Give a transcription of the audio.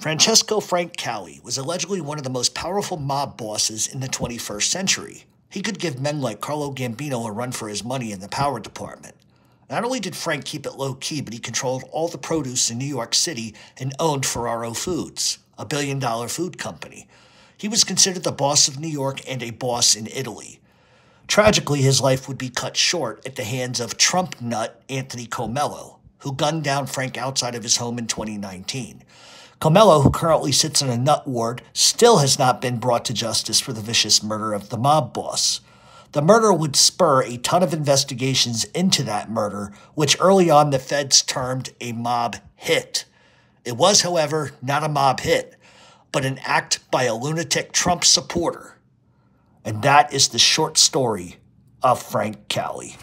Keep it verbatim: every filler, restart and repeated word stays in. Francesco Frank Cali was allegedly one of the most powerful mob bosses in the twenty-first century. He could give men like Carlo Gambino a run for his money in the power department. Not only did Frank keep it low-key, but he controlled all the produce in New York City and owned Ferraro Foods, a billion-dollar food company. He was considered the boss of New York and a boss in Italy. Tragically, his life would be cut short at the hands of Trump nut Anthony Comello, who gunned down Frank outside of his home in twenty nineteen. Comello, who currently sits in a nut ward, still has not been brought to justice for the vicious murder of the mob boss. The murder would spur a ton of investigations into that murder, which early on the feds termed a mob hit. It was, however, not a mob hit, but an act by a lunatic Trump supporter. And that is the short story of Frank Cali.